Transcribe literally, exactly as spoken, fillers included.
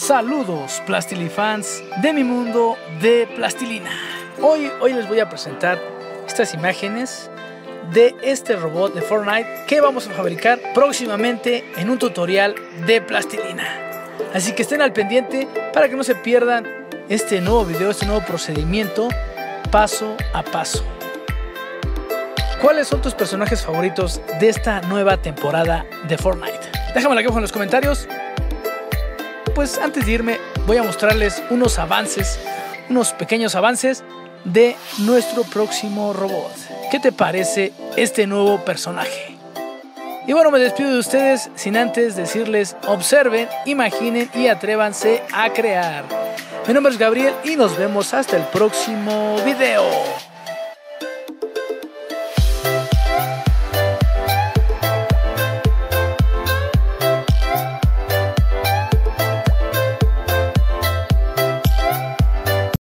Saludos plastilifans de mi mundo de plastilina. Hoy, hoy les voy a presentar estas imágenes de este robot de Fortnite que vamos a fabricar próximamente en un tutorial de plastilina. Así que estén al pendiente para que no se pierdan este nuevo video, este nuevo procedimiento paso a paso. ¿Cuáles son tus personajes favoritos de esta nueva temporada de Fortnite? Déjamelo aquí abajo en los comentarios. Pues antes de irme voy a mostrarles unos avances, unos pequeños avances de nuestro próximo robot. ¿Qué te parece este nuevo personaje? Y bueno, me despido de ustedes sin antes decirles: observen, imaginen y atrévanse a crear. Mi nombre es Gabriel y nos vemos hasta el próximo video.